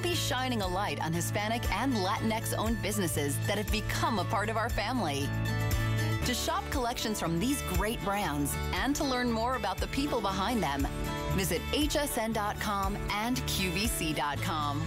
be shining a light on Hispanic and Latinx-owned businesses that have become a part of our family. To shop collections from these great brands and to learn more about the people behind them, visit hsn.com and qvc.com.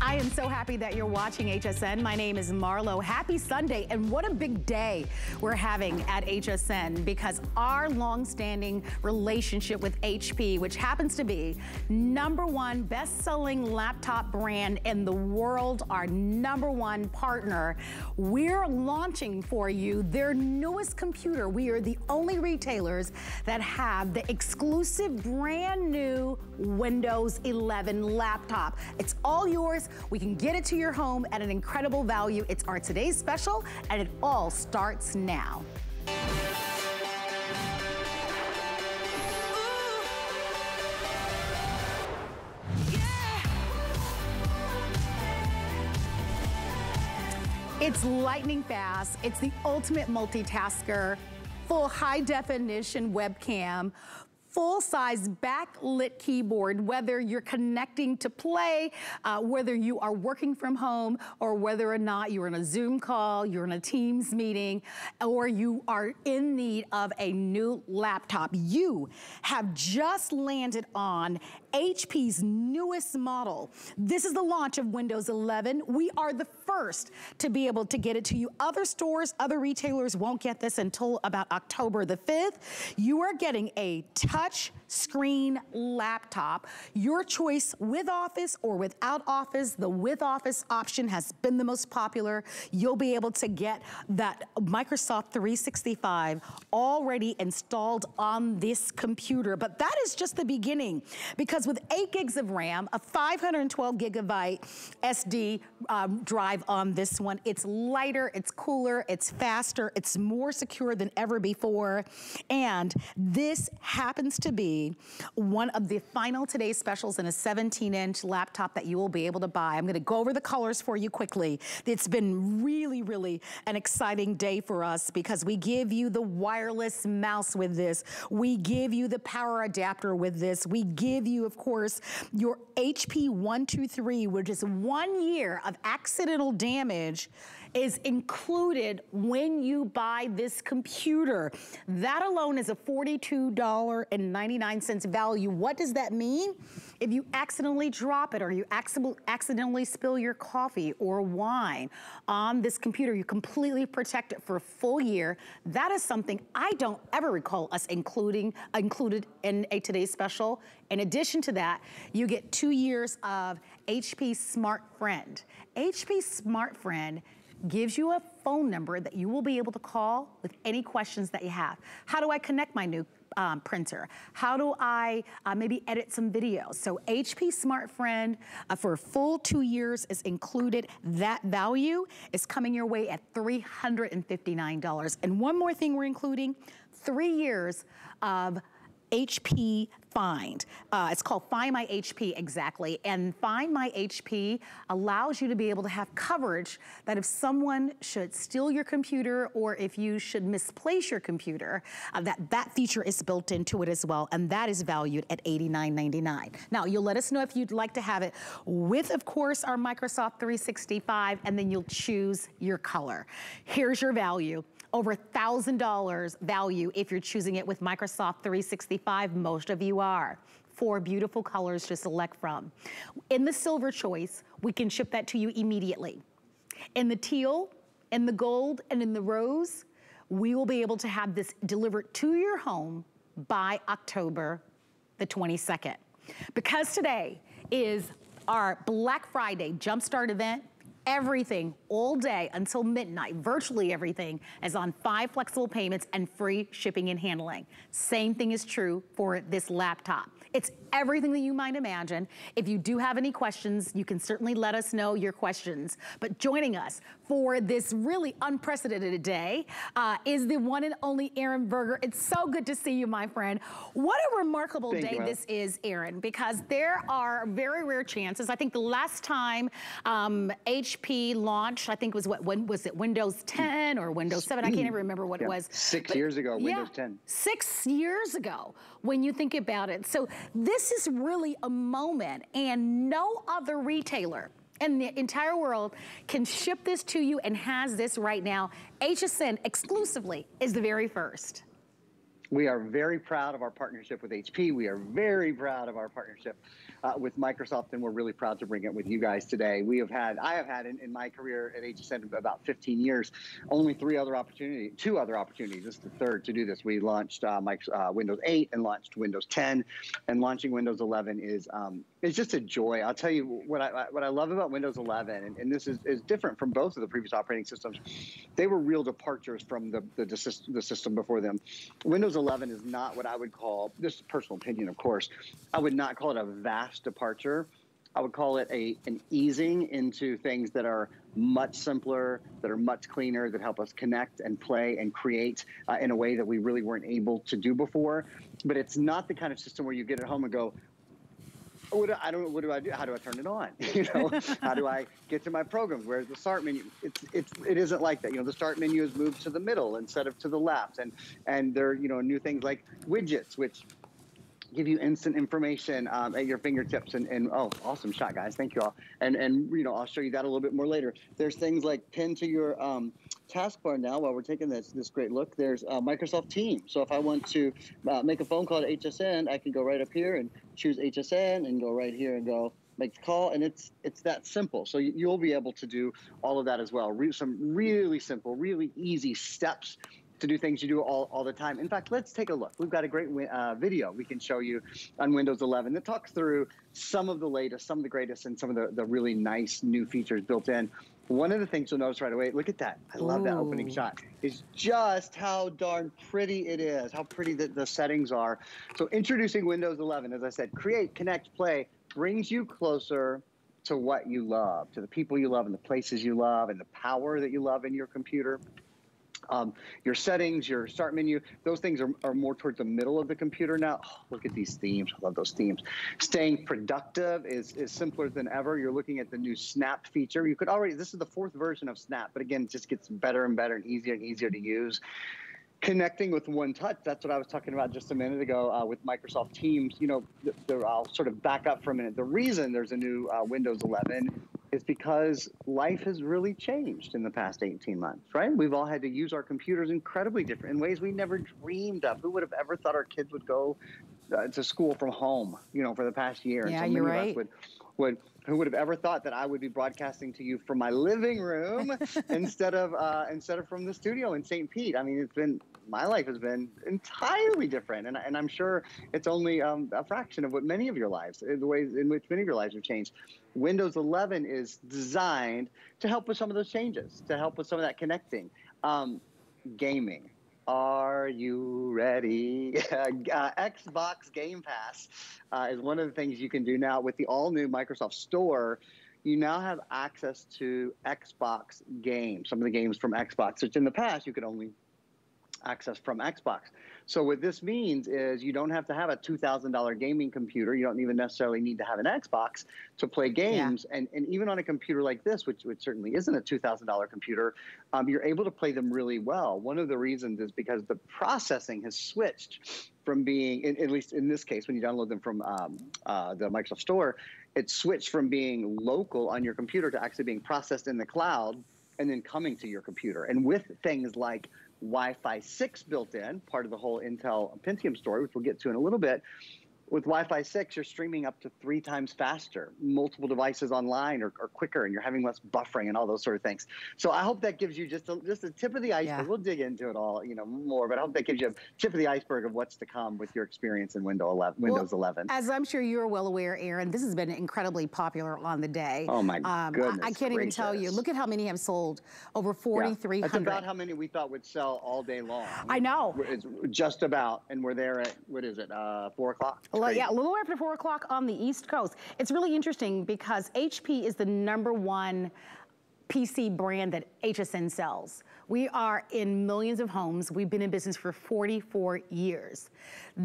I am so happy that you're watching HSN. My name is Marlo. Happy Sunday, and what a big day we're having at HSN, because our long-standing relationship with HP, which happens to be #1 best-selling laptop brand in the world, our #1 partner, we're launching for you their newest computer. We are the only retailers that have the exclusive brand new Windows 11 laptop. It's all yours. We can get it to your home at an incredible value. It's our today's special, and it all starts now. It's lightning fast. It's the ultimate multitasker, full high-definition webcam, full-size backlit keyboard, whether you're connecting to play, whether you are working from home, or whether or not you're in a Zoom call, you're in a Teams meeting, or you are in need of a new laptop. You have just landed on HP's newest model. This is the launch of Windows 11. We are the first to be able to get it to you. Other stores, other retailers won't get this until about October the 5th. You are getting a touch screen laptop, your choice with Office or without Office. The with Office option has been the most popular. You'll be able to get that Microsoft 365 already installed on this computer. But that is just the beginning, because with 8 gigs of RAM, a 512 gigabyte SD drive on this one, it's lighter, it's cooler, it's faster, it's more secure than ever before. And this happens to be one of the final today's specials in a 17-inch laptop that you will be able to buy. I'm going to go over the colors for you quickly. It's been really, really an exciting day for us, because we give you the wireless mouse with this. We give you the power adapter with this. We give you, of course, your HP 123, which is 1 year of accidental damage is included when you buy this computer. That alone is a $42.99 value. What does that mean? If you accidentally drop it, or you accidentally spill your coffee or wine on this computer, you completely protect it for a full year. That is something I don't ever recall us included in a today's special. In addition to that, you get 2 years of HP SmartFriend. HP SmartFriend gives you a phone number that you will be able to call with any questions that you have. How do I connect my new printer? How do I maybe edit some videos? So HP SmartFriend for a full 2 years is included. That value is coming your way at $359. And one more thing we're including, 3 years of HP Find. It's called Find My HP, exactly. And Find My HP allows you to be able to have coverage that if someone should steal your computer, or if you should misplace your computer, that feature is built into it as well. And that is valued at $89.99. Now, you'll let us know if you'd like to have it with, of course, our Microsoft 365, and then you'll choose your color. Here's your value. Over $1,000 value if you're choosing it with Microsoft 365. Most of you are. 4 beautiful colors to select from. In the silver choice, we can ship that to you immediately. In the teal, in the gold, and in the rose, we will be able to have this delivered to your home by October the 22nd. Because today is our Black Friday Jumpstart event, everything all day until midnight, virtually everything, is on 5 flexible payments and free shipping and handling. Same thing is true for this laptop. It's everything that you might imagine. If you do have any questions, you can certainly let us know your questions. But joining us for this really unprecedented day is the one and only Aaron Berger. It's so good to see you, my friend. What a remarkable day this is, Aaron, because there are very rare chances. I think the last time HP launched, I think was what, when was it, Windows 10 or Windows 7? I can't even remember what it was. 6 years ago, Windows 10. 6 years ago, when you think about it. So this is really a moment, and no other retailer and the entire world can ship this to you and has this right now. HSN exclusively is the very first. We are very proud of our partnership with HP. We are very proud of our partnership with Microsoft, and we're really proud to bring it with you guys today. We have had, I have had in my career at HSN about 15 years, only two other opportunities, this is the third to do this. We launched Windows 8 and launched Windows 10, and launching Windows 11 is it's just a joy. I'll tell you what I love about Windows 11, and this is different from both of the previous operating systems. They were real departures from the system before them. Windows 11 is not what I would call, this is personal opinion, of course, I would not call it a vast departure. I would call it an easing into things that are much simpler, that are much cleaner, that help us connect and play and create in a way that we really weren't able to do before. But it's not the kind of system where you get at home and go, I don't know, what do I do? How do I turn it on? You know, how do I get to my programs? Where's the start menu? It isn't like that. You know, the start menu is moved to the middle instead of to the left. And there are, you know, new things like widgets, which give you instant information at your fingertips. And oh, awesome shot, guys. Thank you all. And you know, I'll show you that a little bit more later. There's things like pin to your taskbar now while we're taking this great look. There's Microsoft Teams. So if I want to make a phone call to HSN, I can go right up here and choose HSN and go right here and go make the call, and it's that simple. So you'll be able to do all of that as well. Some really simple, really easy steps to do things you do all the time. In fact, let's take a look. We've got a great video we can show you on Windows 11 that talks through some of the latest, some of the greatest, and some of the really nice new features built in. One of the things you'll notice right away, look at that. I love that opening shot. It's just how darn pretty it is, how pretty the settings are. So introducing Windows 11, as I said, create, connect, play, brings you closer to what you love, to the people you love and the places you love and the power that you love in your computer. Your settings, your start menu, those things are more towards the middle of the computer now. Oh, look at these themes. I love those themes. Staying productive is simpler than ever. You're looking at the new Snap feature. You could already, this is the fourth version of Snap, but again, it just gets better and better and easier to use. Connecting with one touch, that's what I was talking about just a minute ago with Microsoft Teams. You know, I'll sort of back up for a minute. The reason there's a new Windows 11 is because life has really changed in the past 18 months, right? We've all had to use our computers incredibly different in ways we never dreamed of. Who would have ever thought our kids would go to school from home, you know, for the past year? Yeah, and so you're many right. Of us would who would have ever thought that I would be broadcasting to you from my living room instead of from the studio in St. Pete? I mean, it's been, my life has been entirely different, and I'm sure it's only a fraction of what many of your lives, the ways in which many of your lives have changed. Windows 11 is designed to help with some of those changes, to help with some of that connecting, gaming. Are you ready? Xbox Game Pass is one of the things you can do now with the all-new Microsoft Store. You now have access to Xbox games, some of the games from Xbox, which in the past you could only access from Xbox. So what this means is you don't have to have a $2,000 gaming computer. You don't even necessarily need to have an Xbox to play games. Yeah. And even on a computer like this, which certainly isn't a $2,000 computer, you're able to play them really well. One of the reasons is because the processing has switched from being, at least in this case, when you download them from the Microsoft Store, it switched from being local on your computer to actually being processed in the cloud and then coming to your computer. And with things like Wi-Fi 6 built in, part of the whole Intel Pentium story, which we'll get to in a little bit. With Wi-Fi 6, you're streaming up to 3 times faster. Multiple devices online are quicker, and you're having less buffering and all those sort of things. So I hope that gives you just a tip of the iceberg. Yeah. We'll dig into it all, you know, more, but I hope that gives you a tip of the iceberg of what's to come with your experience in Windows 11. As I'm sure you're well aware, Aaron, this has been incredibly popular on the day. Oh my goodness! I can't even tell you. Look at how many have sold. Over 4,300. That's about how many we thought would sell all day long. I know. It's just about, and we're there at what is it? 4 o'clock. Yeah, a little after 4 o'clock on the East Coast. It's really interesting because HP is the #1 PC brand that HSN sells. We are in millions of homes. We've been in business for 44 years.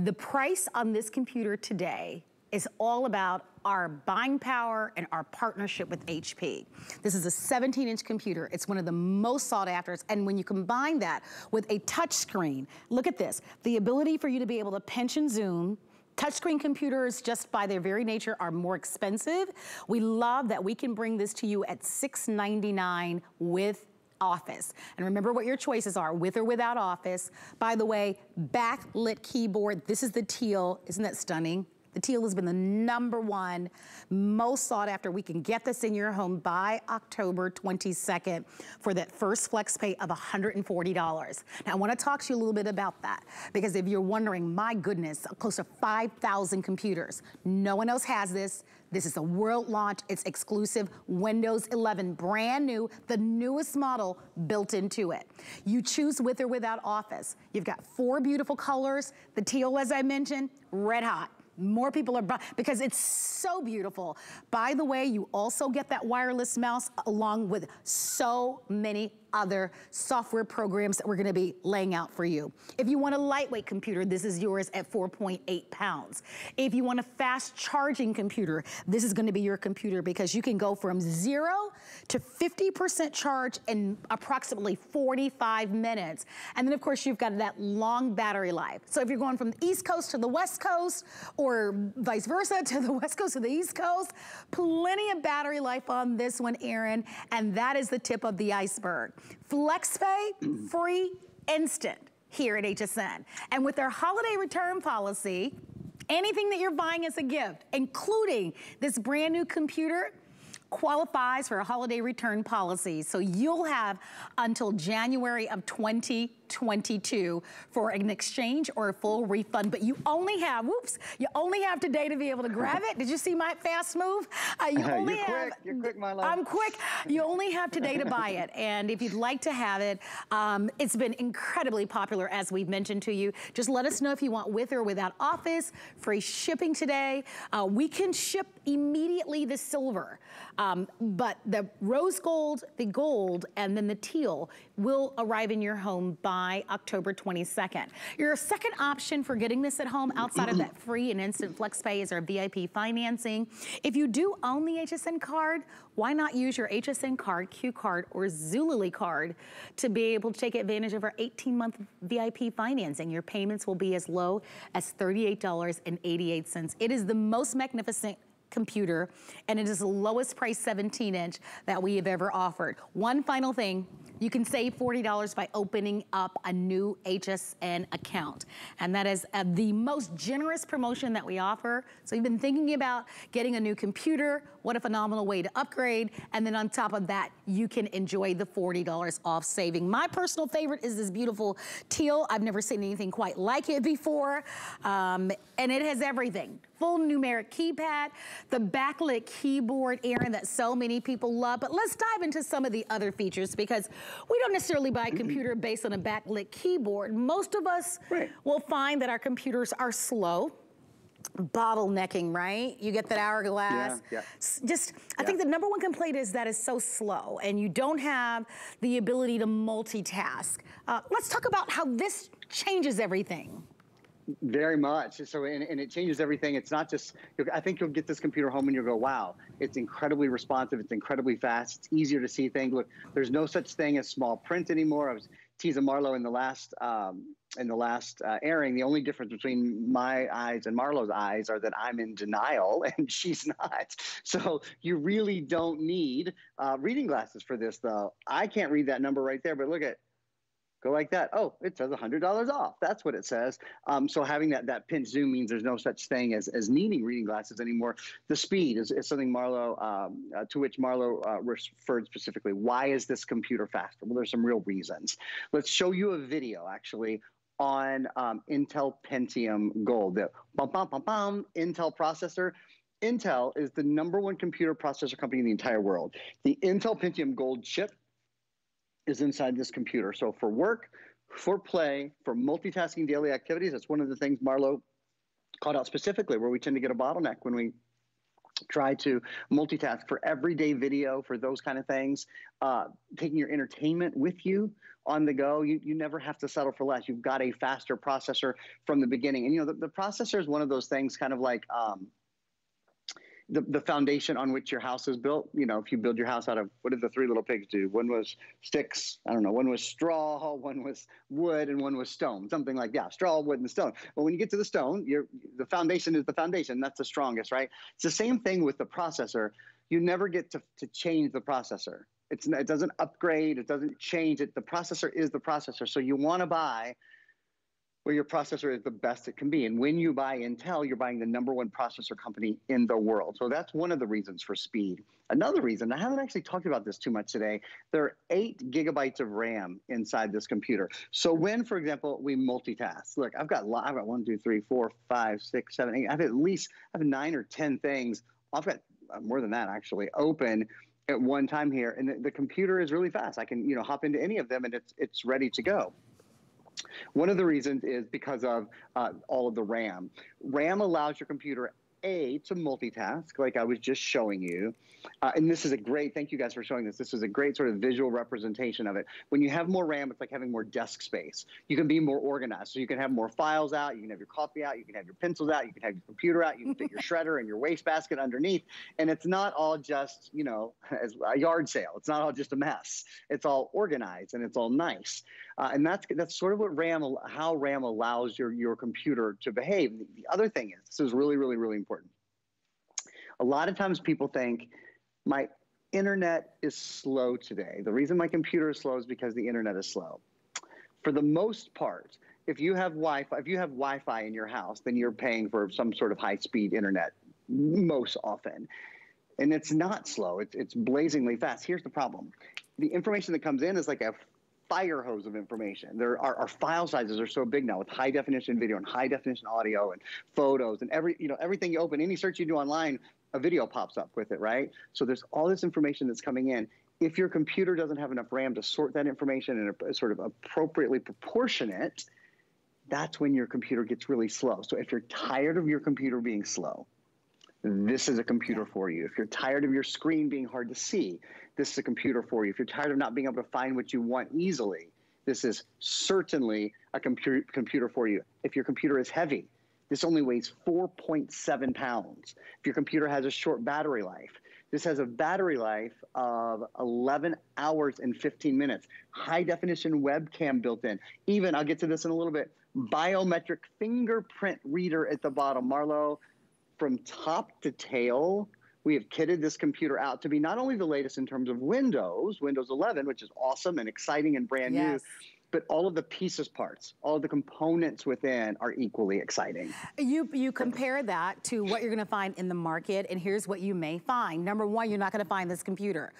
The price on this computer today is all about our buying power and our partnership with HP. This is a 17-inch computer. It's one of the most sought after. And when you combine that with a touch screen, look at this. The ability for you to be able to pinch and zoom. Touchscreen computers, just by their very nature, are more expensive. We love that we can bring this to you at $699 with Office. And remember what your choices are, with or without Office. By the way, backlit keyboard. This is the teal. Isn't that stunning? The teal has been the #1 most sought after. We can get this in your home by October 22nd for that first flex pay of $140. Now I want to talk to you a little bit about that, because if you're wondering, my goodness, close to 5,000 computers. No one else has this. This is a world launch. It's exclusive. Windows 11, brand new, the newest model built into it. You choose with or without Office. You've got 4 beautiful colors. The teal, as I mentioned, red hot. More people are buying because it's so beautiful. By the way, you also get that wireless mouse along with so many other software programs that we're going to be laying out for you. If you want a lightweight computer, this is yours at 4.8 pounds. If you want a fast charging computer, this is going to be your computer, because you can go from 0 to 50% charge in approximately 45 minutes. And then of course you've got that long battery life. So if you're going from the East Coast to the West Coast, or vice versa, to the West Coast to the East Coast, plenty of battery life on this one, Aaron. And that is the tip of the iceberg. FlexPay, free, instant here at HSN. And with their holiday return policy, anything that you're buying as a gift, including this brand new computer, qualifies for a holiday return policy. So you'll have until January of 2022 for an exchange or a full refund, but you only have, whoops, you only have today to be able to grab it. Did you see my fast move? You only you're quick, my love. I'm quick. You only have today to buy it. And if you'd like to have it, it's been incredibly popular, as we've mentioned to you. Just let us know if you want with or without Office, free shipping today. We can ship immediately the silver. But the rose gold, the gold, and then the teal will arrive in your home by October 22nd. Your second option for getting this at home outside of that free and instant flex pay is our VIP financing. If you do own the HSN card, why not use your HSN card, Q card, or Zulily card to be able to take advantage of our 18-month VIP financing. Your payments will be as low as $38.88. It is the most magnificent computer, and it is the lowest price 17-inch that we have ever offered. One final thing, you can save $40 by opening up a new HSN account, and that is the most generous promotion that we offer. So you've been thinking about getting a new computer, what a phenomenal way to upgrade, and then on top of that, you can enjoy the $40 off saving. My personal favorite is this beautiful teal. I've never seen anything quite like it before, and it has everything. Full numeric keypad, the backlit keyboard, Aaron, that so many people love. But let's dive into some of the other features, because we don't necessarily buy a computer based on a backlit keyboard. Most of us will find that our computers are slow. Bottlenecking, right? You get that hourglass. I think the #1 complaint is that it's so slow and you don't have the ability to multitask. Let's talk about how this changes everything. Very much. So, and it changes everything. It's not just, I think you'll get this computer home and you'll go, wow, it's incredibly responsive. It's incredibly fast. It's easier to see things. Look, there's no such thing as small print anymore. I was teasing Marlo in the last airing. The only difference between my eyes and Marlo's eyes are that I'm in denial and she's not. So you really don't need reading glasses for this, though. I can't read that number right there, but look at go like that. Oh, it says $100 off. That's what it says. So having that pinch zoom means there's no such thing as needing reading glasses anymore. The speed is something Marlo, to which Marlo referred specifically. Why is this computer faster? Well, there's some real reasons. Let's show you a video, actually, on Intel Pentium Gold. The Intel processor. Intel is the #1 computer processor company in the entire world. The Intel Pentium Gold chip is inside this computer. So for work, for play, for multitasking daily activities, that's one of the things Marlo called out specifically where we tend to get a bottleneck when we try to multitask for everyday video, for those kind of things, taking your entertainment with you on the go. You never have to settle for less. You've got a faster processor from the beginning. And, you know, the processor is one of those things kind of like the foundation on which your house is built. You know, if you build your house out of, what did the three little pigs do? One was sticks, I don't know, one was straw, one was wood, and one was stone, something like that, straw, wood, and stone. Well, when you get to the stone, the foundation is the foundation. That's the strongest, right? It's the same thing with the processor. You never get to change the processor. It doesn't upgrade, it doesn't change it. The processor is the processor. So you wanna buy where your processor is the best it can be. And when you buy Intel, you're buying the #1 processor company in the world. So that's one of the reasons for speed. Another reason, I haven't actually talked about this too much today, there are 8 gigabytes of RAM inside this computer. So when, for example, we multitask, look, I've got 1, 2, 3, 4, 5, 6, 7, 8, I have 9 or 10 things. I've got more than that actually open at one time here. And the computer is really fast. I can, you know, hop into any of them and it's ready to go. One of the reasons is because of all of the RAM. RAM allows your computer, A, to multitask, like I was just showing you. And this is a great, thank you guys for showing this. This is a great sort of visual representation of it. When you have more RAM, it's like having more desk space. You can be more organized. So you can have more files out. You can have your coffee out. You can have your pencils out. You can have your computer out. You can fit your shredder and your wastebasket underneath. And it's not all just, you know, as a yard sale. It's not all just a mess. It's all organized and it's all nice. And that's sort of what how RAM allows your computer to behave. The other thing is, this is really, really, really important. A lot of times people think my internet is slow today. The reason my computer is slow is because the internet is slow. For the most part, if you have Wi-Fi in your house, then you're paying for some sort of high-speed internet most often. And it's not slow. It's blazingly fast. Here's the problem. The information that comes in is like a fire hose of information. Our file sizes are so big now with high definition video and high definition audio and photos and everything you open, any search you do online, a video pops up with it, right? So there's all this information that's coming in. If your computer doesn't have enough RAM to sort that information in a sort of appropriately proportionate, that's when your computer gets really slow. So if you're tired of your computer being slow, this is a computer for you. If you're tired of your screen being hard to see, this is a computer for you. If you're tired of not being able to find what you want easily, this is certainly a computer for you. If your computer is heavy, this only weighs 4.7 pounds. If your computer has a short battery life, this has a battery life of 11 hours and 15 minutes. High definition webcam built in. Even, I'll get to this in a little bit, biometric fingerprint reader at the bottom. Marlo, from top to tail, we have kitted this computer out to be not only the latest in terms of Windows 11, which is awesome and exciting and brand new, but all of the parts, all of the components within are equally exciting. You compare that to what you're gonna find in the market, and here's what you may find. #1, you're not gonna find this computer.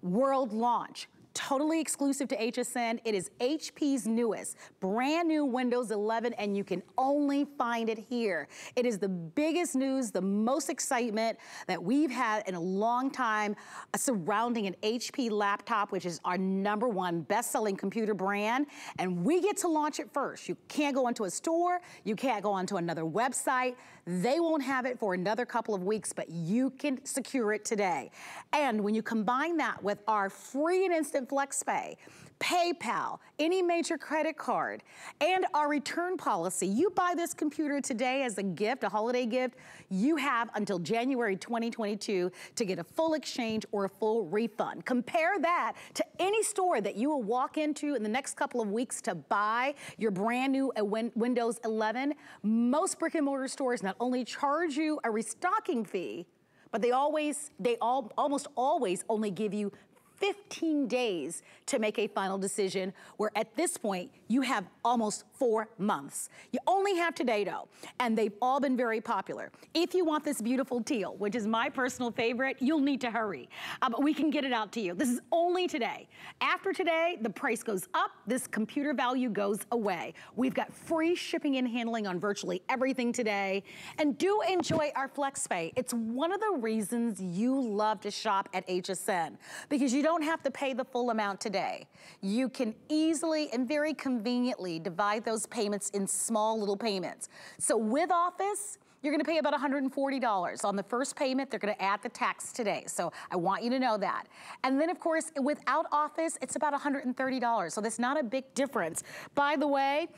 World launch. Totally exclusive to HSN. It is HP's newest, brand new Windows 11, and you can only find it here. It is the biggest news, the most excitement that we've had in a long time surrounding an HP laptop, which is our #1 best-selling computer brand, and we get to launch it first. You can't go into a store, you can't go onto another website. They won't have it for another couple of weeks, but you can secure it today. And when you combine that with our free and instant FlexPay, PayPal, any major credit card, and our return policy. You buy this computer today as a gift, a holiday gift, you have until January 2022 to get a full exchange or a full refund. Compare that to any store that you will walk into in the next couple of weeks to buy your brand new Windows 11. Most brick and mortar stores not only charge you a restocking fee, but they almost always only give you 15 days to make a final decision, where at this point, you have almost 4 months. You only have today though, and they've all been very popular. If you want this beautiful teal, which is my personal favorite, you'll need to hurry, but we can get it out to you. This is only today. After today, the price goes up, this computer value goes away. We've got free shipping and handling on virtually everything today, and do enjoy our FlexPay. It's one of the reasons you love to shop at HSN, because you don't don't have to pay the full amount today. You can easily and very conveniently divide those payments in small little payments. So with Office, you're gonna pay about $140 on the first payment. They're gonna add the tax today. So I want you to know that. And then of course, without Office, it's about $130. So that's not a big difference. By the way,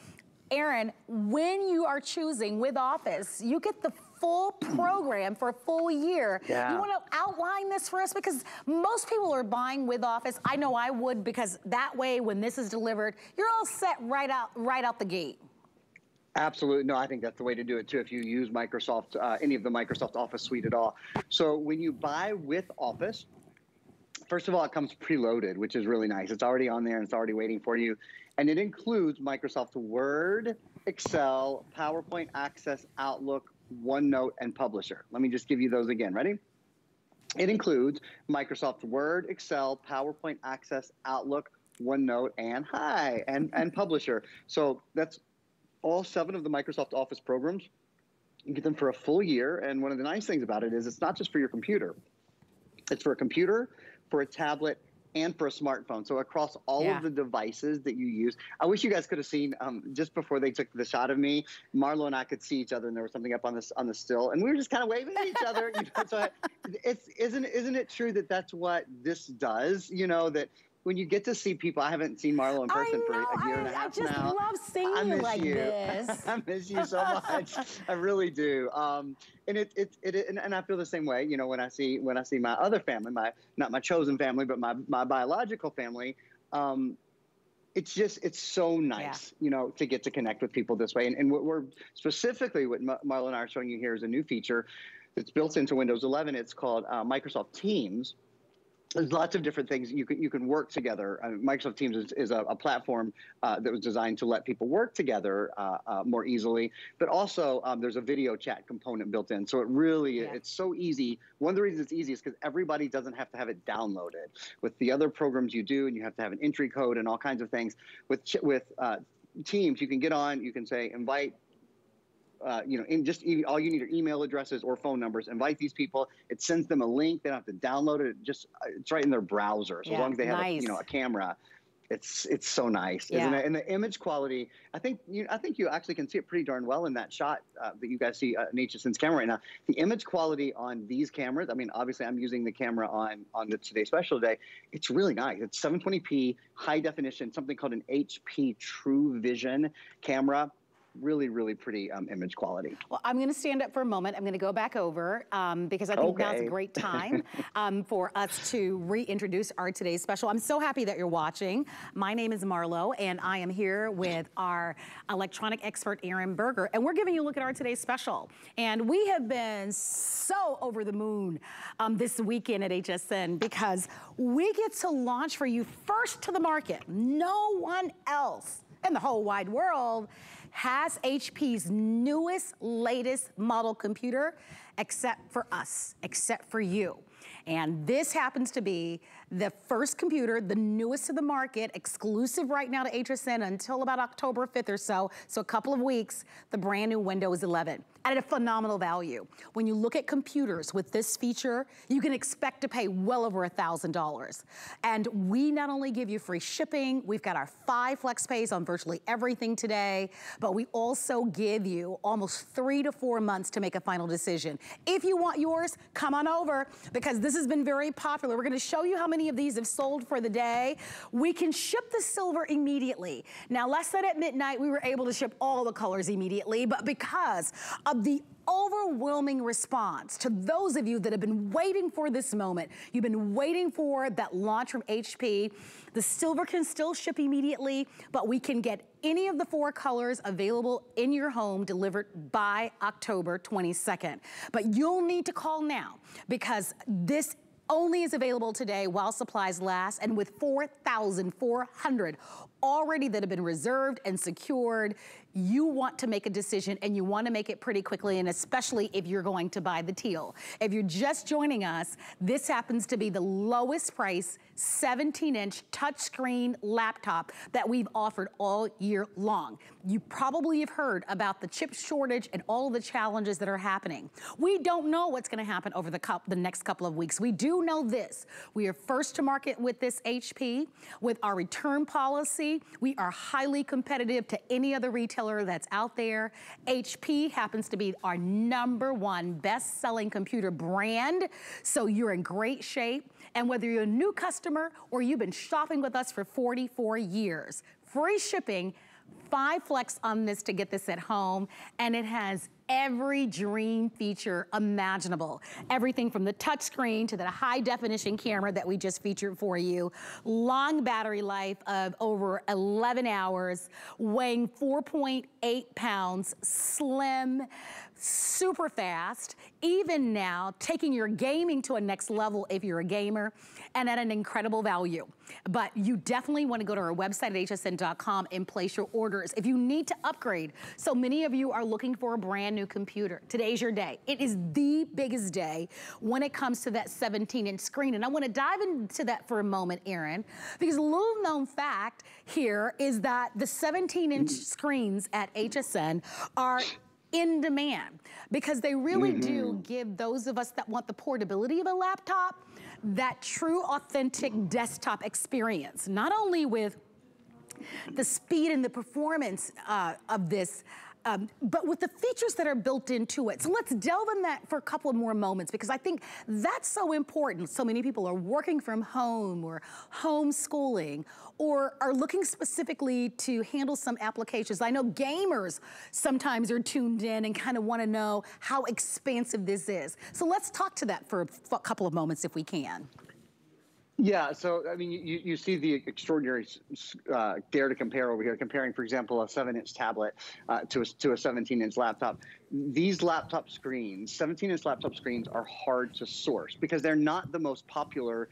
Aaron, when you are choosing with Office, you get the full program for a full year. Yeah. You want to outline this for us? Because most people are buying with Office. I know I would, because that way when this is delivered, you're all set right out the gate. Absolutely. No, I think that's the way to do it too, if you use Microsoft, any of the Microsoft Office suite at all. So when you buy with Office, first of all, it comes preloaded, which is really nice. It's already on there and it's already waiting for you. And it includes Microsoft Word, Excel, PowerPoint, Access, Outlook, OneNote, and Publisher. Let me just give you those again. Ready? It includes Microsoft Word, Excel, PowerPoint, Access, Outlook, OneNote, and Publisher. So that's all 7 of the Microsoft Office programs. You get them for a full year. And one of the nice things about it is it's not just for your computer. It's for a computer, for a tablet, and for a smartphone. So across all of the devices that you use. I wish you guys could have seen, just before they took the shot of me, Marlo and I could see each other, and there was something up on this on the still, and we were just kind of waving at each other. You know, so isn't it true that that's what this does? You know, that when you get to see people, I haven't seen Marlo in person for a year and a half now. I just love seeing you like this. I miss you so much. I really do. And and I feel the same way. You know, when I see my other family, not my chosen family, but my biological family. It's just, it's so nice, you know, to get to connect with people this way. And what we're specifically, what Marlo and I are showing you here is a new feature that's built into Windows 11. It's called Microsoft Teams. There's lots of different things you can work together. Microsoft Teams is a platform that was designed to let people work together more easily. But also there's a video chat component built in, so it really it's so easy. One of the reasons it's easy is because everybody doesn't have to have it downloaded. With the other programs you do, and you have to have an entry code and all kinds of things. With Teams, you can get on. You can say invite. You know, all you need are email addresses or phone numbers. Invite these people. It sends them a link. They don't have to download it. It's right in their browser. So as long as they have a, a camera, it's so nice, isn't it? And the image quality, I think you actually can see it pretty darn well in that shot that you guys see in HSN's camera right now. The image quality on these cameras, I mean, obviously I'm using the camera on the Today Special today. It's really nice. It's 720p, high definition, something called an HP True Vision camera. Really, really pretty image quality. Well, I'm going to stand up for a moment. I'm going to go back over because I think now's a great time for us to reintroduce our Today's Special. I'm so happy that you're watching. My name is Marlo, and I am here with our electronic expert, Aaron Berger, and we're giving you a look at our Today's Special. And we have been so over the moon this weekend at HSN because we get to launch for you first to the market. No one else in the whole wide world has HP's newest, latest model computer, except for us, except for you. And this happens to be the first computer, the newest to the market, exclusive right now to HSN until about October 5th or so, so a couple of weeks, the brand new Windows 11 at a phenomenal value. When you look at computers with this feature, you can expect to pay well over $1,000. And we not only give you free shipping, we've got our 5 flex pays on virtually everything today, but we also give you almost 3 to 4 months to make a final decision. If you want yours, come on over, because this has been very popular. We're gonna show you how many of these have sold for the day. We can ship the silver immediately. Now, last night at midnight, we were able to ship all the colors immediately, but because of the overwhelming response to those of you that have been waiting for this moment, you've been waiting for that launch from HP, the silver can still ship immediately, but we can get any of the 4 colors available in your home delivered by October 22nd. But you'll need to call now, because this only is available today while supplies last, and with 4,400 already that have been reserved and secured, you want to make a decision, and you want to make it pretty quickly, and especially if you're going to buy the teal. If you're just joining us, this happens to be the lowest price 17-inch touchscreen laptop that we've offered all year long. You probably have heard about the chip shortage and all the challenges that are happening. We don't know what's going to happen over the next couple of weeks. We do do know this. We are first to market with this HP. With our return policy, we are highly competitive to any other retailer that's out there. HP happens to be our #1 best-selling computer brand, so you're in great shape. And whether you're a new customer or you've been shopping with us for 44 years, free shipping, 5 flex on this to get this at home, and it has every dream feature imaginable. Everything from the touch screen to the high definition camera that we just featured for you. Long battery life of over 11 hours, weighing 4.8 pounds, slim, super fast, even now taking your gaming to a next level if you're a gamer, and at an incredible value. But you definitely want to go to our website at hsn.com and place your orders. If you need to upgrade, so many of you are looking for a brand new computer. Today's your day. It is the biggest day when it comes to that 17-inch screen. And I want to dive into that for a moment, Aaron, because a little known fact here is that the 17-inch screens at HSN are in demand because they really do give those of us that want the portability of a laptop that true, authentic desktop experience, not only with the speed and the performance of this, but with the features that are built into it. So let's delve in that for a couple of more moments, because I think that's so important. So many people are working from home or homeschooling or are looking specifically to handle some applications. I know gamers sometimes are tuned in and kind of want to know how expansive this is. So let's talk to that for a couple of moments if we can. Yeah, so, I mean, you see the extraordinary dare to compare over here, comparing, for example, a 7-inch tablet to a 17-inch laptop. These laptop screens, 17-inch laptop screens, are hard to source because they're not the most popular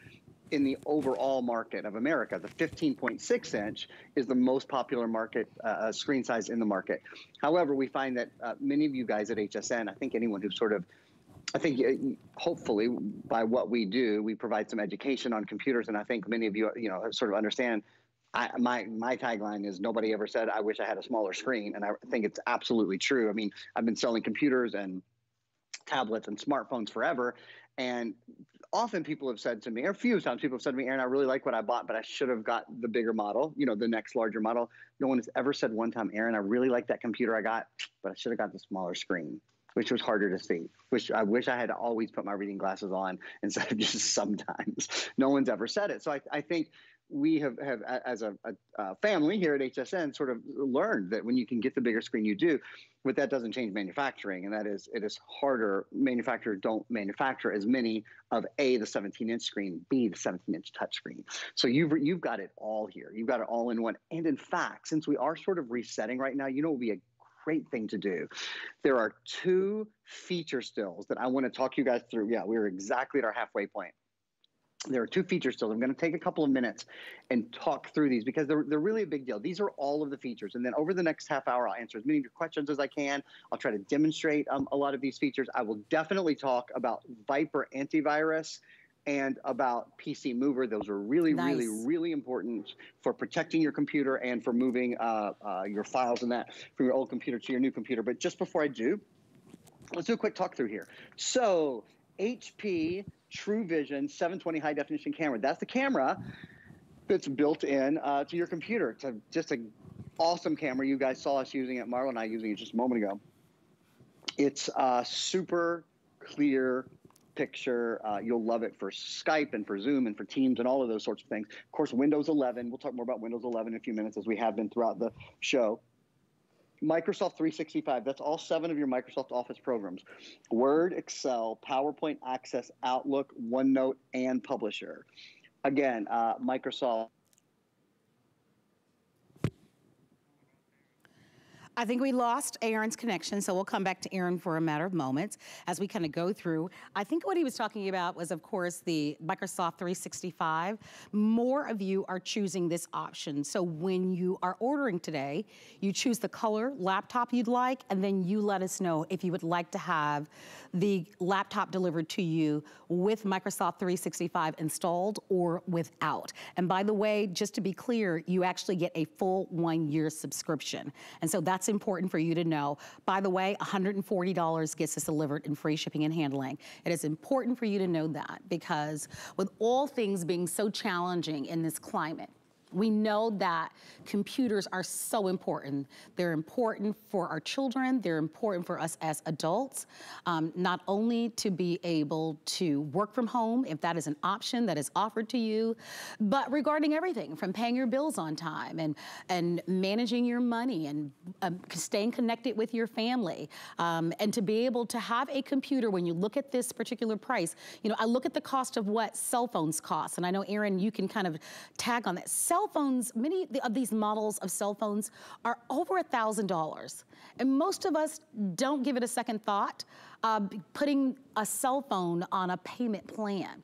in the overall market of America. The 15.6 inch is the most popular market screen size in the market. However, we find that many of you guys at HSN, I think anyone who's sort of, I think hopefully by what we do, we provide some education on computers. And I think many of you, you know, sort of understand my tagline is nobody ever said, I wish I had a smaller screen. And I think it's absolutely true. I mean, I've been selling computers and tablets and smartphones forever. And often people have said to me, or a few times people have said to me, Aaron, I really like what I bought, but I should have got the bigger model, you know, the next larger model. No one has ever said one time, Aaron, I really like that computer I got, but I should have got the smaller screen, which was harder to see, which I wish I had always put my reading glasses on instead of just sometimes. No one's ever said it. So I think we have as a family here at HSN, sort of learned that when you can get the bigger screen, you do. But that doesn't change manufacturing, and that is it is harder. Manufacturers don't manufacture as many of A, the 17-inch screen, B, the 17-inch touchscreen. So you've got it all here. You've got it all in one. And in fact, since we are sort of resetting right now, you know, we great thing to do. There are 2 feature stills that I want to talk you guys through. Yeah, we're exactly at our halfway point. There are 2 feature stills. I'm going to take a couple of minutes and talk through these because they're really a big deal. These are all of the features. And then over the next half hour, I'll answer as many of your questions as I can. I'll try to demonstrate a lot of these features. I will definitely talk about VIPRE antivirus and about PC Mover. Those are really, really important for protecting your computer and for moving your files and that from your old computer to your new computer. But just before I do, let's do a quick talk through here. So HP True Vision 720 high definition camera. That's the camera that's built in to your computer. It's just an awesome camera. You guys saw us using it, Marlo and I using it just a moment ago. It's super clear picture. You'll love it for Skype and for Zoom and for Teams and all of those sorts of things. Of course, Windows 11. We'll talk more about Windows 11 in a few minutes, as we have been throughout the show. Microsoft 365. That's all 7 of your Microsoft Office programs. Word, Excel, PowerPoint, Access, Outlook, OneNote, and Publisher. Again, Microsoft. I think we lost Aaron's connection, so we'll come back to Aaron for a matter of moments as we kind of go through. I think what he was talking about was, of course, the Microsoft 365. More of you are choosing this option. So when you are ordering today, you choose the color laptop you'd like, and then you let us know if you would like to have the laptop delivered to you with Microsoft 365 installed or without. And by the way, just to be clear, you actually get a full 1-year subscription. And so that's that's important for you to know. By the way, $140 gets us delivered in free shipping and handling. It is important for you to know that, because with all things being so challenging in this climate, we know that computers are so important. They're important for our children. They're important for us as adults, not only to be able to work from home, if that is an option that is offered to you, but regarding everything from paying your bills on time and managing your money and staying connected with your family. And to be able to have a computer, when you look at this particular price, you know, I look at the cost of what cell phones cost. And I know, Aaron, you can kind of tag on that. Cell phones, many of these models of cell phones are over $1,000. And most of us don't give it a second thought, putting a cell phone on a payment plan.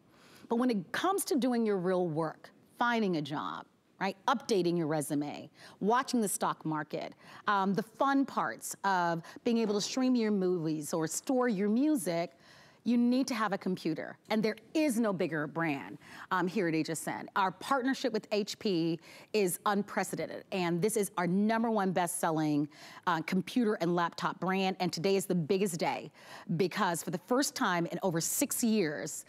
But when it comes to doing your real work, finding a job, right? Updating your resume, watching the stock market, the fun parts of being able to stream your movies or store your music, you need to have a computer, and there is no bigger brand here at HSN. Our partnership with HP is unprecedented, and this is our #1 best-selling computer and laptop brand, and today is the biggest day because for the first time in over 6 years,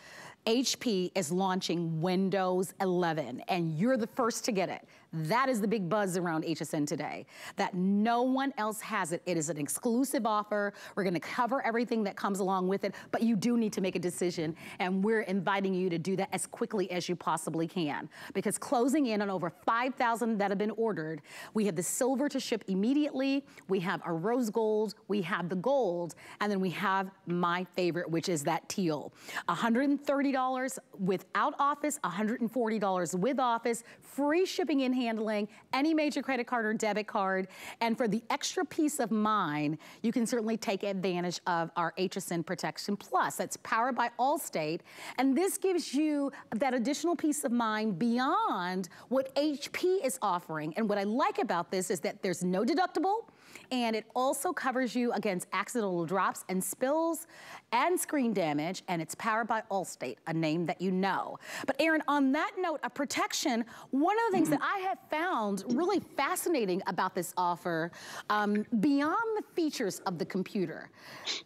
HP is launching Windows 11, and you're the first to get it. That is the big buzz around HSN today, that no one else has it. It is an exclusive offer. We're gonna cover everything that comes along with it, but you do need to make a decision, and we're inviting you to do that as quickly as you possibly can, because closing in on over 5,000 that have been ordered, we have the silver to ship immediately, we have our rose gold, we have the gold, and then we have my favorite, which is that teal. $130 without office, $140 with office, free shipping and handling, any major credit card or debit card. And for the extra peace of mind, you can certainly take advantage of our HSN Protection Plus. That's powered by Allstate. And this gives you that additional peace of mind beyond what HP is offering. And what I like about this is that there's no deductible, and it also covers you against accidental drops and spills and screen damage, and it's powered by Allstate, a name that you know. But Aaron, on that note of protection, one of the things that I have found really fascinating about this offer, beyond the features of the computer,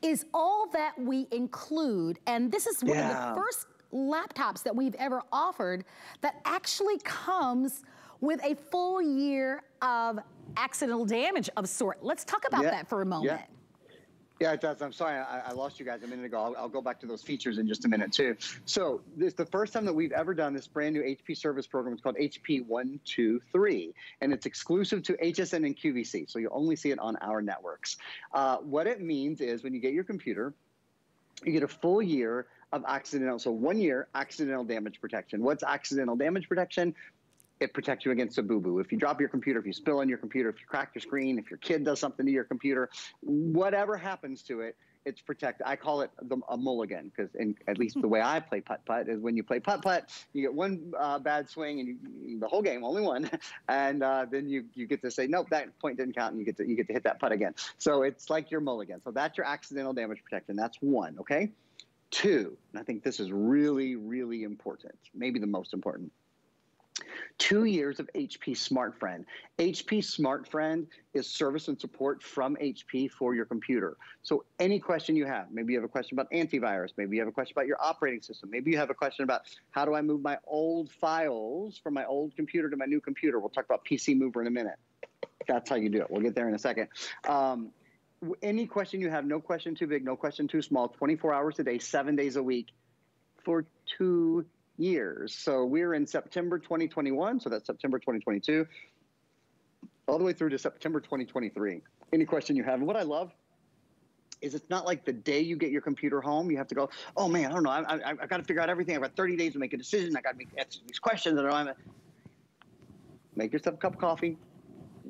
is all that we include, and this is one of the first laptops that we've ever offered that actually comes with a full year of accidental damage of sort. Let's talk about that for a moment. Yeah, it does. I'm sorry, I lost you guys a minute ago. I'll go back to those features in just a minute too. So this is the first time that we've ever done this brand new HP service program. It's called HP 123, and it's exclusive to HSN and QVC. So you only see it on our networks. What it means is when you get your computer, you get a full year of accidental, so 1 year accidental damage protection. What's accidental damage protection? It protects you against a boo-boo. If you drop your computer, if you spill on your computer, if you crack your screen, if your kid does something to your computer, whatever happens to it, it's protected. I call it a mulligan, because at least the way I play putt-putt is when you play putt-putt, you get one bad swing, and the whole game, only one, and then you get to say, nope, that point didn't count, and you get to hit that putt again. So it's like your mulligan. So that's your accidental damage protection. That's one, okay? Two, and I think this is really, really important, maybe the most important. 2 years of HP SmartFriend. HP SmartFriend is service and support from HP for your computer. So any question you have, maybe you have a question about antivirus, maybe you have a question about your operating system, maybe you have a question about how do I move my old files from my old computer to my new computer. We'll talk about PC Mover in a minute. That's how you do it. We'll get there in a second. Any question you have, no question too big, no question too small, 24 hours a day, 7 days a week for 2 years. So we're in September 2021, so that's September 2022, all the way through to September 2023. Any question you have. And what I love is it's not like the day you get your computer home, you have to go, oh man, I don't know, I've got to figure out everything. I've got 30 days to make a decision. I've got to answer these questions. I don't know. Make yourself a cup of coffee,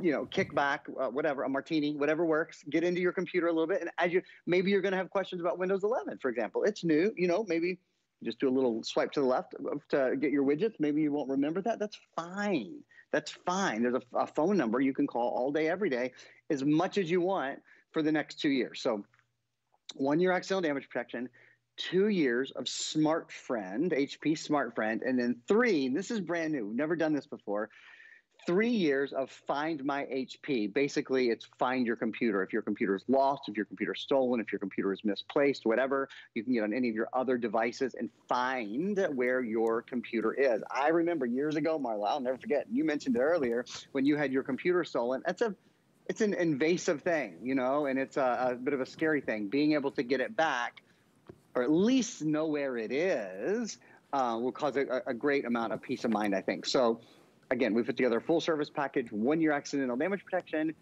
you know, kick back, whatever, a martini, whatever works, get into your computer a little bit. And as you, maybe you're going to have questions about Windows 11, for example. It's new, you know, maybe just do a little swipe to the left to get your widgets. Maybe you won't remember that. That's fine. That's fine. There's a phone number you can call all day, every day, as much as you want for the next 2 years. So 1 year accidental damage protection, 2 years of SmartFriend, HP SmartFriend, and then 3, this is brand new. We've never done this before. 3 years of Find My HP. Basically, it's find your computer. If your computer is lost, if your computer is stolen, if your computer is misplaced, whatever, you can get on any of your other devices and find where your computer is. I remember years ago, Marlo, I'll never forget, you mentioned it earlier, when you had your computer stolen, it's an invasive thing, you know, and it's a bit of a scary thing. Being able to get it back, or at least know where it is, will cause a great amount of peace of mind, I think. So, again, we put together a full service package, 1 year accidental damage protection,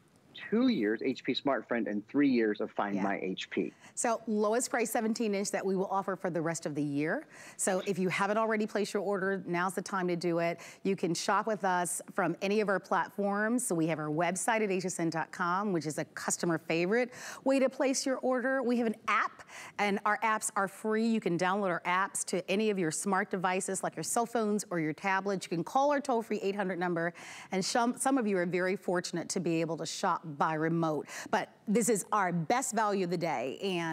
2 years HP SmartFriend, and 3 years of Find My HP. So lowest price 17-inch that we will offer for the rest of the year. So if you haven't already placed your order, now's the time to do it. You can shop with us from any of our platforms. So we have our website at hsn.com, which is a customer favorite way to place your order. We have an app, and our apps are free. You can download our apps to any of your smart devices like your cell phones or your tablets. You can call our toll-free 800 number, and some of you are very fortunate to be able to shop by remote. But this is our best value of the day, and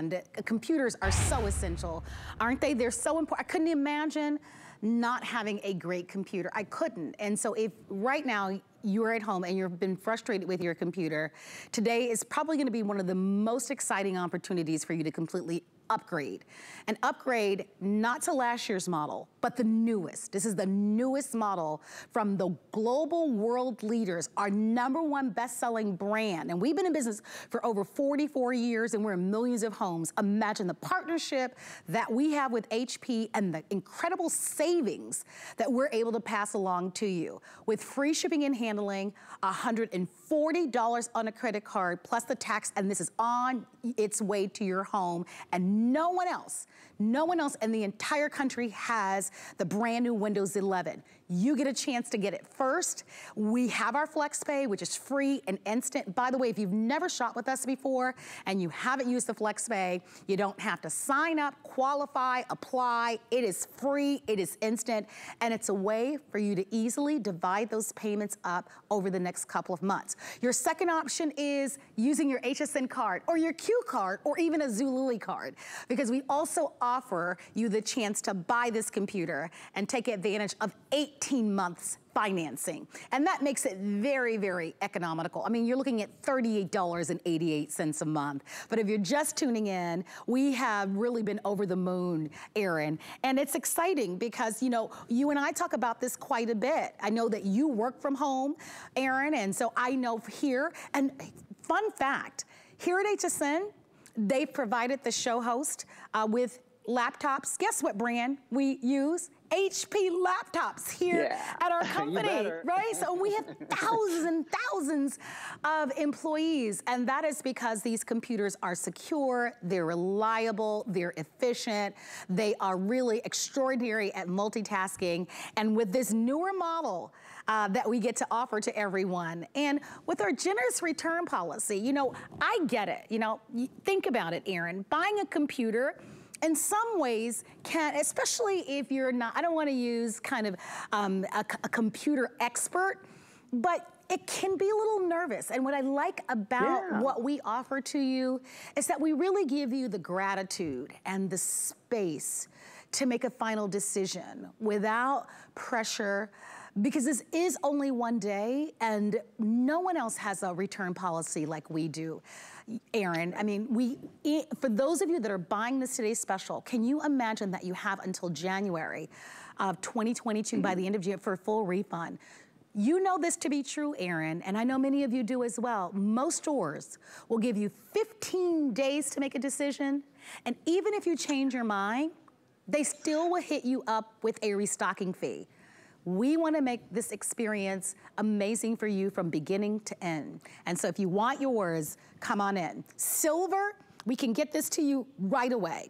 computers are so essential, aren't they? They're so important. I couldn't imagine not having a great computer. I couldn't. And so if right now you're at home and you've been frustrated with your computer, today is probably going to be one of the most exciting opportunities for you to completely upgrade. An upgrade not to last year's model, but the newest. This is the newest model from the global world leaders, our #1 best-selling brand. And we've been in business for over 44 years, and we're in millions of homes. Imagine the partnership that we have with HP and the incredible savings that we're able to pass along to you. With free shipping and handling, $140 on a credit card, plus the tax, and this is on its way to your home, and no one else in the entire country has the brand new Windows 11. You get a chance to get it first. We have our FlexPay, which is free and instant. By the way, if you've never shopped with us before and you haven't used the FlexPay, you don't have to sign up, qualify, apply. It is free, it is instant, and it's a way for you to easily divide those payments up over the next couple of months. Your second option is using your HSN card or your Q card or even a Zulily card, because we also offer you the chance to buy this computer and take advantage of 18 months financing. And that makes it very, very economical. I mean, you're looking at $38.88 a month. But if you're just tuning in, we have really been over the moon, Aaron. And it's exciting because, you know, you and I talk about this quite a bit. I know that you work from home, Aaron, and so I know here. And fun fact, here at HSN, they've provided the show host with laptops. Guess what brand we use? HP laptops here at our company, right? So we have thousands and thousands of employees, and that is because these computers are secure, they're reliable, they're efficient, they are really extraordinary at multitasking. And with this newer model that we get to offer to everyone, and with our generous return policy, you know, I get it. You know, think about it, Aaron, buying a computer in some ways can, especially if you're not, I don't want to use kind of a computer expert, but it can be a little nervous. And what I like about what we offer to you is that we really give you the gratitude and the space to make a final decision without pressure, because this is only one day and no one else has a return policy like we do. Aaron, I mean, for those of you that are buying this today's special, can you imagine that you have until January of 2022 by the end of June for a full refund? You know this to be true, Aaron, and I know many of you do as well. Most stores will give you 15 days to make a decision, and even if you change your mind, they still will hit you up with a restocking fee. We want to make this experience amazing for you from beginning to end. And so if you want yours, come on in. Silver, we can get this to you right away.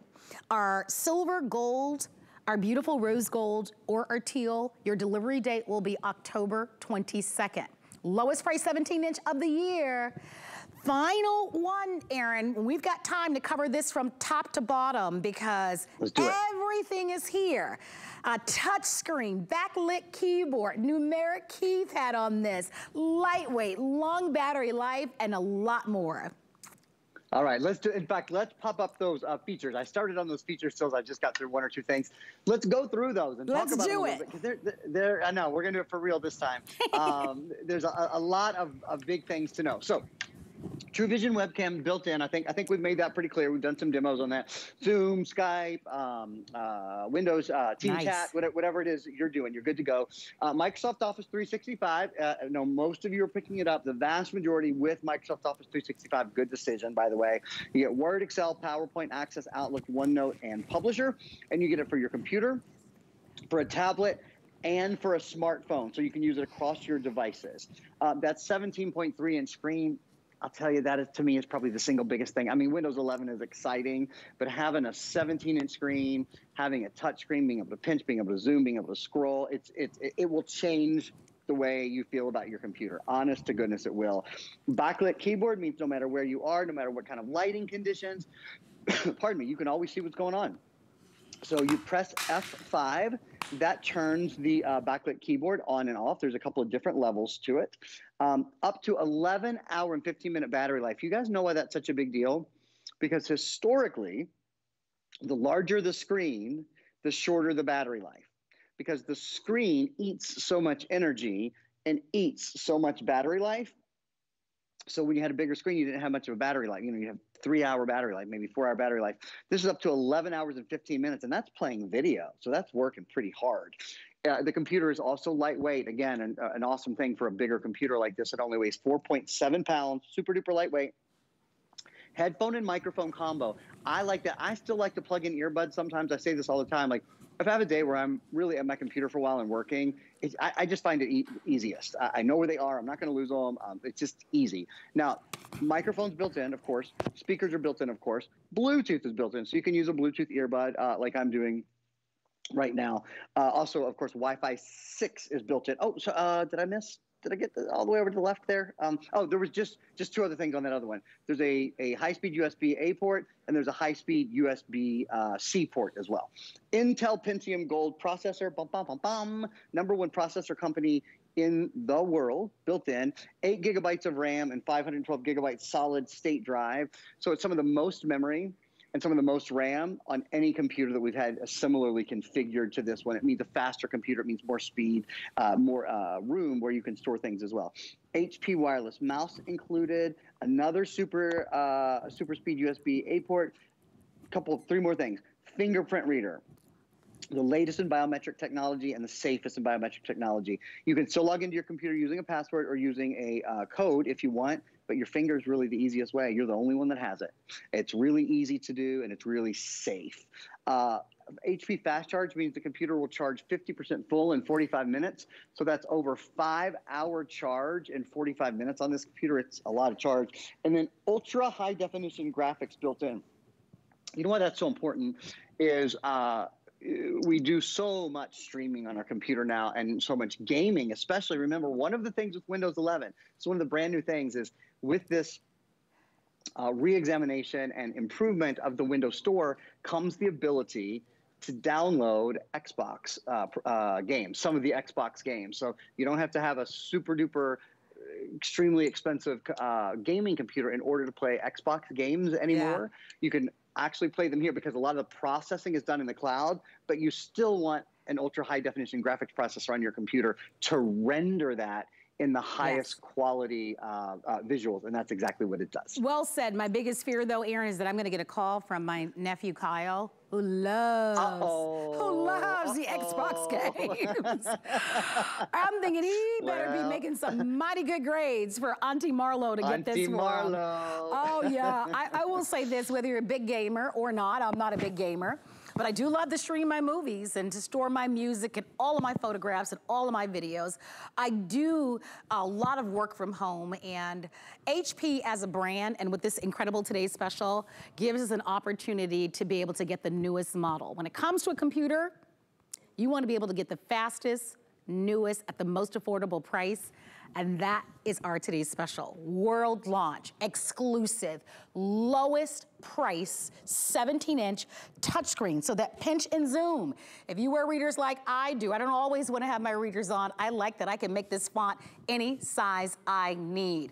Our silver, gold, our beautiful rose gold, or our teal, your delivery date will be October 22nd. Lowest price 17-inch of the year. Final one, Aaron. We've got time to cover this from top to bottom because everything is here. A touch screen, backlit keyboard, numeric keypad on this, lightweight, long battery life, and a lot more. All right, let's do, in fact, let's pop up those features. I started on those feature stills. I just got through one or two things. Let's go through those and talk about them a little bit. 'Cause they're, I know, we're going to do it for real this time. There's a lot of big things to know. So, True Vision webcam built in. I think we've made that pretty clear. We've done some demos on that. Zoom, Skype, Windows, Team Chat, whatever it is you're doing, you're good to go. Microsoft Office 365. I know most of you are picking it up. The vast majority with Microsoft Office 365. Good decision, by the way. You get Word, Excel, PowerPoint, Access, Outlook, OneNote, and Publisher. And you get it for your computer, for a tablet, and for a smartphone. So you can use it across your devices. That's 17.3-inch screen. I'll tell you that, to me, is probably the single biggest thing. I mean, Windows 11 is exciting, but having a 17-inch screen, having a touch screen, being able to pinch, being able to zoom, being able to scroll, it will change the way you feel about your computer. Honest to goodness, it will. Backlit keyboard means no matter where you are, no matter what kind of lighting conditions, pardon me, you can always see what's going on. So you press F5. That turns the backlit keyboard on and off. There's a couple of different levels to it. Up to 11-hour and 15-minute battery life. You guys know why that's such a big deal? Because historically, the larger the screen, the shorter the battery life. Because the screen eats so much energy and eats so much battery life. So when you had a bigger screen, you didn't have much of a battery life. You know, you have 3-hour battery life, maybe 4-hour battery life. This is up to 11 hours and 15 minutes, and that's playing video. So that's working pretty hard. The computer is also lightweight. Again, an awesome thing for a bigger computer like this. It only weighs 4.7 pounds, super duper lightweight. Headphone and microphone combo. I like that. I still like to plug in earbuds sometimes. I say this all the time. Like, if I have a day where I'm really at my computer for a while and working, I just find it easiest. I know where they are. I'm not going to lose them. It's just easy. Now, microphone's built in, of course. Speakers are built in, of course. Bluetooth is built in, so you can use a Bluetooth earbud like I'm doing right now. Also, of course, Wi-Fi 6 is built in. Oh, so did I miss? Did I get all the way over to the left there? Oh, there was just two other things on that other one. There's a high-speed USB-A port, and there's a high-speed USB-C port as well. Intel Pentium Gold processor, bum, bum, bum, bum. #1 processor company in the world, built in. 8 gigabytes of RAM and 512 gigabyte solid-state drive. So it's some of the most memory and some of the most RAM on any computer that we've had similarly configured to this one. It means a faster computer. It means more speed, more room where you can store things as well. HP wireless mouse included, another super speed USB-A port, three more things. Fingerprint reader, the latest in biometric technology and the safest in biometric technology. You can still log into your computer using a password or using a code if you want. But your finger is really the easiest way. You're the only one that has it. It's really easy to do, and it's really safe. HP Fast Charge means the computer will charge 50% full in 45 minutes. So that's over 5-hour charge in 45 minutes on this computer. It's a lot of charge. And then ultra high definition graphics built in. You know why that's so important is we do so much streaming on our computer now and so much gaming, especially. Remember, one of the things with Windows 11, it's one of the brand new things is with this re-examination and improvement of the Windows Store comes the ability to download Xbox games, some of the Xbox games. So you don't have to have a super duper extremely expensive gaming computer in order to play Xbox games anymore. Yeah. You can actually play them here because a lot of the processing is done in the cloud, but you still want an ultra high definition graphics processor on your computer to render that in the highest quality visuals, and that's exactly what it does. Well said. My biggest fear, though, Aaron, is that I'm going to get a call from my nephew Kyle, who loves the Xbox games. I'm thinking he better be making some mighty good grades for Auntie Marlo to get this one. Oh yeah, I will say this: whether you're a big gamer or not, I'm not a big gamer, but I do love to stream my movies and to store my music and all of my photographs and all of my videos. I do a lot of work from home, and HP as a brand and with this incredible Today's Special gives us an opportunity to be able to get the newest model. When it comes to a computer, you want to be able to get the fastest, newest, at the most affordable price. And that is our today's special. World launch, exclusive, lowest price, 17-inch touchscreen. So that pinch and zoom. If you wear readers like I do, I don't always want to have my readers on. I like that I can make this font any size I need.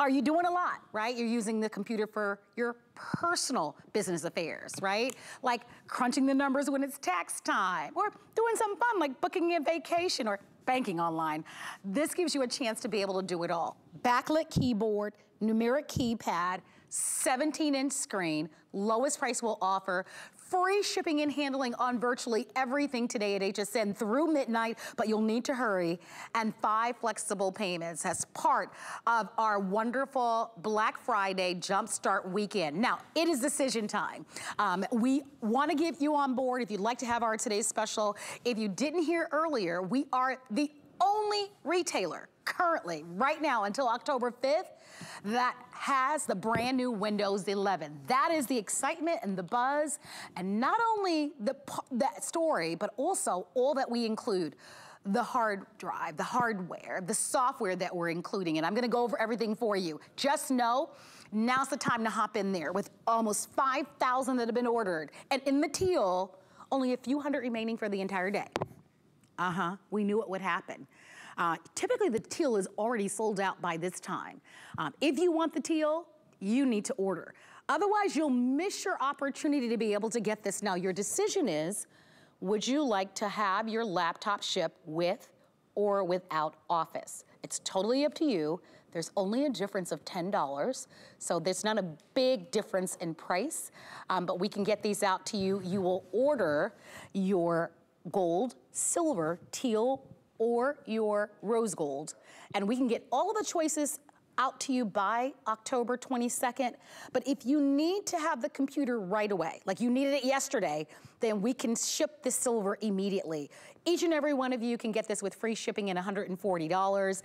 Are you doing a lot, right? You're using the computer for your personal business affairs, right? Like crunching the numbers when it's tax time, or doing something fun like booking a vacation or banking online. This gives you a chance to be able to do it all. Backlit keyboard, numeric keypad, 17-inch screen, lowest price we'll offer, free shipping and handling on virtually everything today at HSN through midnight, but you'll need to hurry, and 5 flexible payments as part of our wonderful Black Friday Jumpstart Weekend. Now, it is decision time. We want to get you on board if you'd like to have our today's special. If you didn't hear earlier, we are the only retailer currently, right now, until October 5th, that has the brand new Windows 11. That is the excitement and the buzz, and not only that story, but also all that we include. The hard drive, the hardware, the software that we're including, and I'm gonna go over everything for you. Just know, now's the time to hop in there with almost 5,000 that have been ordered, and in the teal, only a few hundred remaining for the entire day. We knew it would happen. Typically the teal is already sold out by this time. If you want the teal, you need to order. Otherwise, you'll miss your opportunity to be able to get this. Now, your decision is, would you like to have your laptop shipped with or without Office? It's totally up to you. There's only a difference of $10, so there's not a big difference in price, but we can get these out to you. You will order your gold, silver, teal, or your rose gold, and we can get all of the choices out to you by October 22nd, but if you need to have the computer right away, like you needed it yesterday, then we can ship the silver immediately. Each and every one of you can get this with free shipping and $140.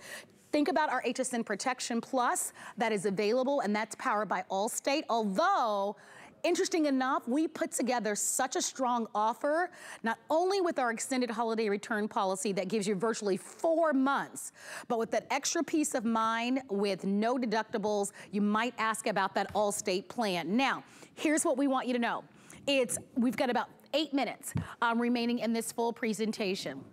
Think about our HSN Protection Plus that is available, and that's powered by Allstate, although interesting enough, we put together such a strong offer, not only with our extended holiday return policy that gives you virtually 4 months, but with that extra peace of mind with no deductibles. You might ask about that Allstate plan. Now, here's what we want you to know. We've got about 8 minutes remaining in this full presentation.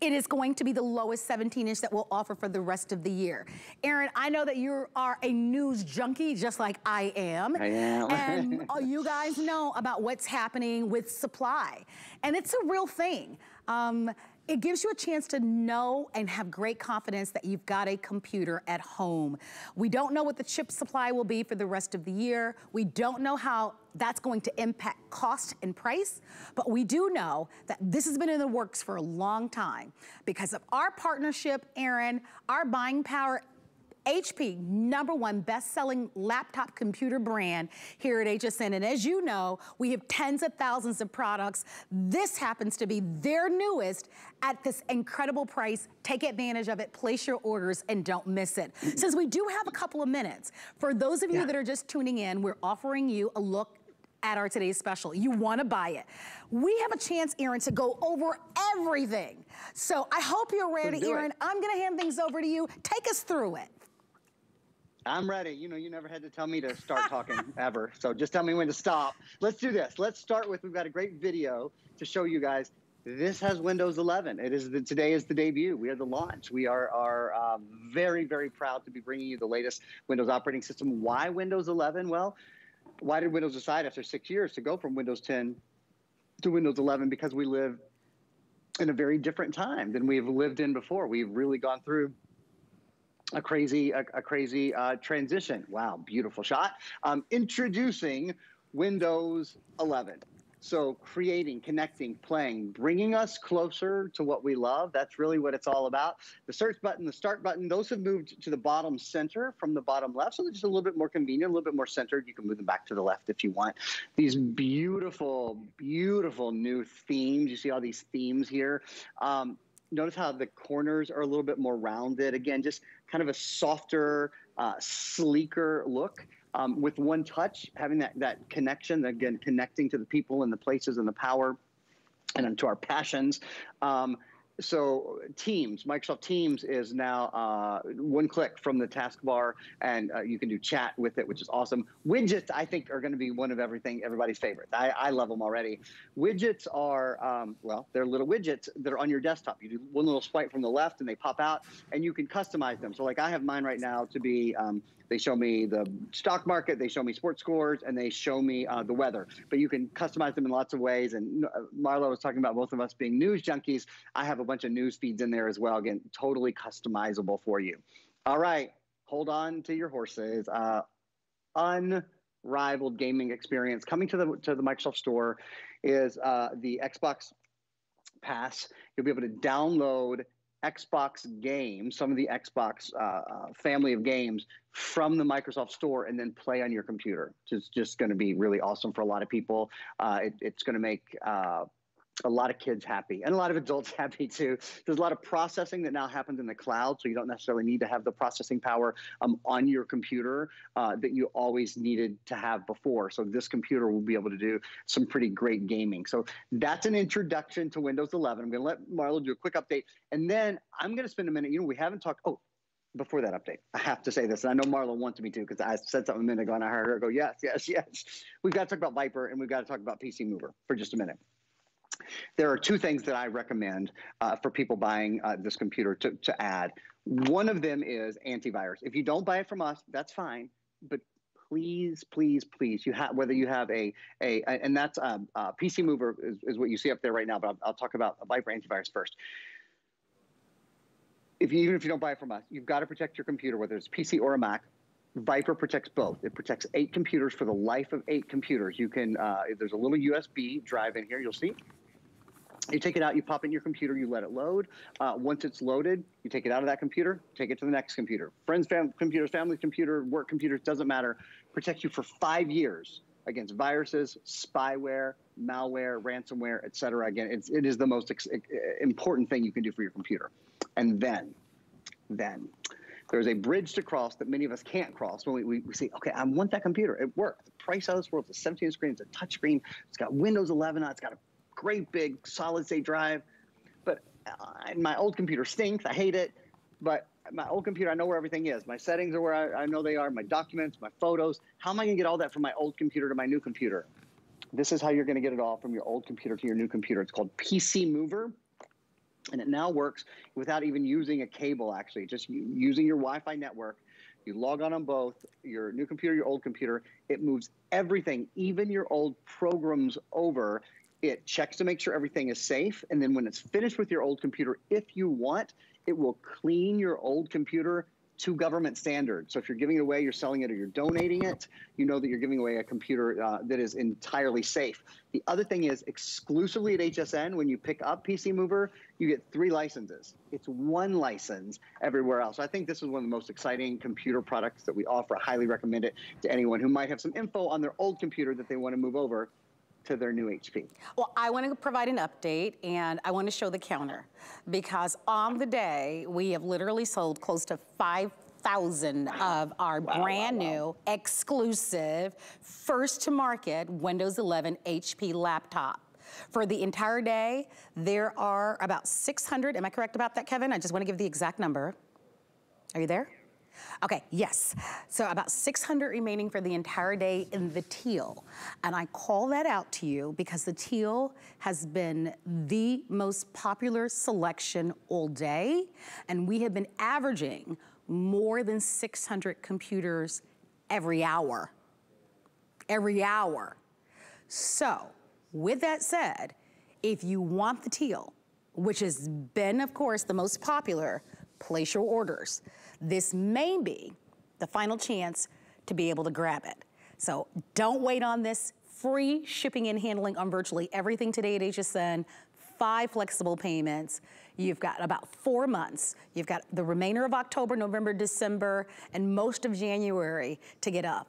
It is going to be the lowest 17-inch that we'll offer for the rest of the year. Aaron, I know that you are a news junkie, just like I am. I am. And you guys know about what's happening with supply. And it's a real thing. It gives you a chance to know and have great confidence that you've got a computer at home. We don't know what the chip supply will be for the rest of the year. We don't know how that's going to impact cost and price, but we do know that this has been in the works for a long time. Because of our partnership, Aaron, our buying power, HP, #1 best-selling laptop computer brand here at HSN. And as you know, we have tens of thousands of products. This happens to be their newest at this incredible price. Take advantage of it, place your orders, and don't miss it. Since we do have a couple of minutes, for those of you that are just tuning in, we're offering you a look at our today's special. You want to buy it. We have a chance, Aaron, to go over everything. So I hope you're ready, Aaron. I'm going to hand things over to you. Take us through it. I'm ready. You know, you never had to tell me to start talking ever. So just tell me when to stop. Let's do this. Let's start with, we've got a great video to show you guys. This has Windows 11. It is today is the debut. We are the launch. We are very, very proud to be bringing you the latest Windows operating system. Why Windows 11? Well, why did Windows decide after 6 years to go from Windows 10 to Windows 11? Because we live in a very different time than we've lived in before. We've really gone through a crazy transition. Wow, beautiful shot. Introducing Windows 11. So creating, connecting, playing, bringing us closer to what we love. That's really what it's all about. The search button, the start button, those have moved to the bottom center from the bottom left. So they're just a little bit more convenient, a little bit more centered. You can move them back to the left if you want. These beautiful, beautiful new themes. You see all these themes here. Notice how the corners are a little bit more rounded. Again, just kind of a softer, sleeker look. With one touch, having that connection, again, connecting to the people and the places and the power and to our passions. So Teams, Microsoft Teams is now one click from the taskbar, and you can do chat with it, which is awesome. Widgets, I think, are going to be one of everybody's favorites. I love them already. Widgets are, well, they're little widgets that are on your desktop. You do one little swipe from the left, and they pop out, and you can customize them. So, like, I have mine right now to be, they show me the stock market, they show me sports scores, and they show me the weather. But you can customize them in lots of ways. And Marlo was talking about both of us being news junkies. I have a bunch of news feeds in there as well. Again, totally customizable for you. All right, hold on to your horses. Unrivaled gaming experience coming to the Microsoft Store is the Xbox Pass. You'll be able to download Xbox games, some of the Xbox family of games from the Microsoft Store, and then play on your computer. It's just going to be really awesome for a lot of people. It's going to make a lot of kids happy, and a lot of adults happy too. There's a lot of processing that now happens in the cloud, so you don't necessarily need to have the processing power on your computer that you always needed to have before. So this computer will be able to do some pretty great gaming. So that's an introduction to Windows 11. I'm going to let Marlo do a quick update, and then I'm going to spend a minute. You know, we haven't talked. Oh, before that update, I have to say this, and I know Marlo wanted me to because I said something a minute ago, and I heard her go, yes, yes, yes. We've got to talk about VIPRE, and we've got to talk about PC Mover for just a minute. There are two things that I recommend for people buying this computer to add. One of them is antivirus. If you don't buy it from us, that's fine, but please, please, please, you have, whether you have and that's PC Mover is what you see up there right now, but I'll talk about VIPRE antivirus first. Even if you don't buy it from us, you've got to protect your computer, whether it's PC or a Mac. VIPRE protects both. It protects 8 computers for the life of 8 computers. You can, there's a little USB drive in here, you'll see. You take it out, you pop it in your computer, you let it load. Once it's loaded, you take it out of that computer, take it to the next computer. Friends' computers, family computer, work computers, doesn't matter. Protects you for 5 years against viruses, spyware, malware, ransomware, et cetera. Again, it is the most important thing you can do for your computer. And then there's a bridge to cross that many of us can't cross when we say, okay, I want that computer. It worked. The price out of this world, it's a 17-inch screen, it's a touch screen. It's got Windows 11 on it. It's got a great big solid-state drive. But my old computer stinks. I hate it. But my old computer, I know where everything is. My settings are where I know they are, my documents, my photos. How am I going to get all that from my old computer to my new computer? This is how you're going to get it all from your old computer to your new computer. It's called PC Mover. And it now works without even using a cable, actually, just using your Wi-Fi network. You log on both, your new computer, your old computer. It moves everything, even your old programs over. It checks to make sure everything is safe. And then when it's finished with your old computer, if you want, it will clean your old computer to government standards. So if you're giving it away, you're selling it, or you're donating it, you know that you're giving away a computer that is entirely safe. The other thing is, exclusively at HSN, when you pick up PC Mover, you get 3 licenses. It's 1 license everywhere else. So I think this is one of the most exciting computer products that we offer. I highly recommend it to anyone who might have some info on their old computer that they want to move over to their new HP. Well, I want to provide an update, and I want to show the counter, because on the day we have literally sold close to 5,000 of our brand new exclusive first to market Windows 11 HP laptop. For the entire day, there are about 600, am I correct about that, Kevin? I just want to give the exact number. Are you there? Okay, yes. So about 600 remaining for the entire day in the teal. And I call that out to you because the teal has been the most popular selection all day. And we have been averaging more than 600 computers every hour. Every hour. So with that said, if you want the teal, which has been, of course, the most popular, place your orders. This may be the final chance to be able to grab it. So don't wait on this. Free shipping and handling on virtually everything today at HSN. 5 flexible payments. You've got about 4 months. You've got the remainder of October, November, December, and most of January to get a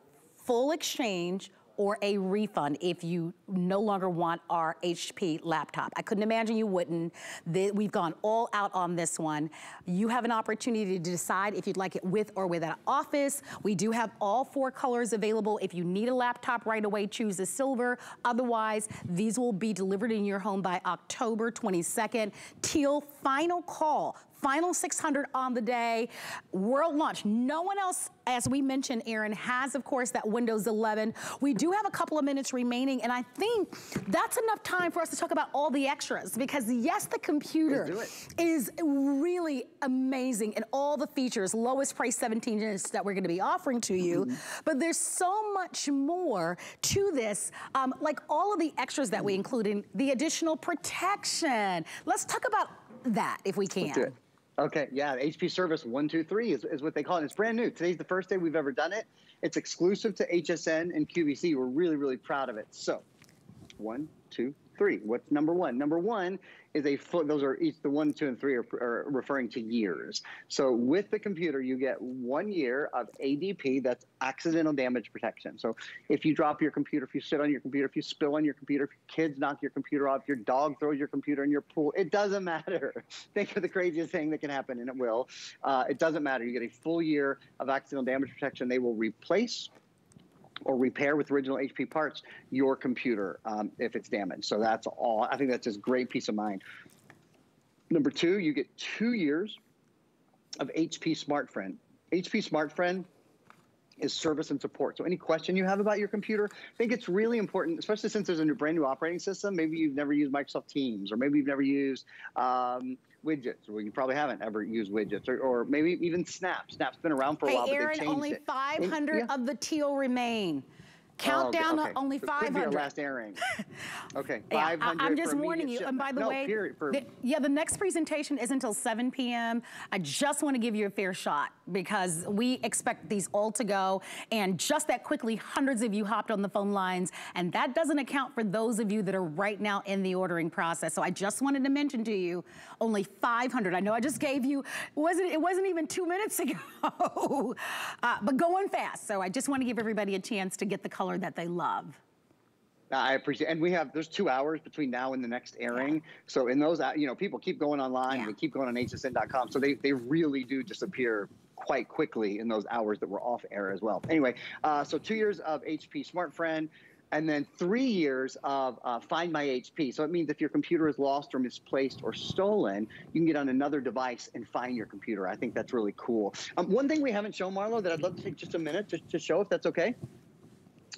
full exchange or a refund if you no longer want our HP laptop. I couldn't imagine you wouldn't. We've gone all out on this one. You have an opportunity to decide if you'd like it with or without Office. We do have all four colors available. If you need a laptop right away, choose the silver. Otherwise, these will be delivered in your home by October 22nd. Teal, final call. Final 600 on the day, world launch. No one else, as we mentioned, Aaron, has, of course, that Windows 11. We do have a couple of minutes remaining, and I think that's enough time for us to talk about all the extras, because yes, the computer is really amazing and all the features, lowest price 17 inches that we're gonna be offering to you, but there's so much more to this, like all of the extras that we include in the additional protection. Let's talk about that if we can. Okay, yeah, HP Service 123 is what they call it. It's brand new. Today's the first day we've ever done it. It's exclusive to HSN and QVC. We're really, really proud of it. So, 1, 2, 3. What's number one? Number one is a full, those are each, the 1, 2, and 3 are referring to years. So with the computer, you get 1 year of ADP, that's accidental damage protection. So if you drop your computer, if you sit on your computer, if you spill on your computer, if your kids knock your computer off, your dog throws your computer in your pool, it doesn't matter. Think of the craziest thing that can happen, and it will. It doesn't matter. You get a full year of accidental damage protection. They will replace or repair with original HP parts your computer if it's damaged. So that's all. I think that's just great peace of mind. Number two, you get 2 years of HP SmartFriend. HP SmartFriend is service and support. So any question you have about your computer, I think it's really important, especially since there's a new brand new operating system. Maybe you've never used Microsoft Teams, or maybe you've never used widgets. Well, you probably haven't ever used widgets, or maybe even Snap. Snap's been around for a while, Aaron, but they changed it. 500 of the teal remain. Countdown, only 500. Could be our last airing. Okay, 500. I'm just warning you. And by the way, the next presentation is until 7 p.m. I just want to give you a fair shot, because we expect these all to go. And just that quickly, hundreds of you hopped on the phone lines. And that doesn't account for those of you that are right now in the ordering process. So I just wanted to mention to you, only 500. I know I just gave you, it wasn't even 2 minutes ago, but going fast. So I just want to give everybody a chance to get the color that they love. I appreciate it. And we have, there's 2 hours between now and the next airing. Yeah. So in those, you know, people keep going online, they keep going on hsn.com. So they really do disappear quite quickly in those hours that were off air as well. Anyway, so 2 years of HP SmartFriend, and then 3 years of Find My HP. So it means if your computer is lost or misplaced or stolen, you can get on another device and find your computer. I think that's really cool. One thing we haven't shown, Marlo, that I'd love to take just a minute to show, if that's okay,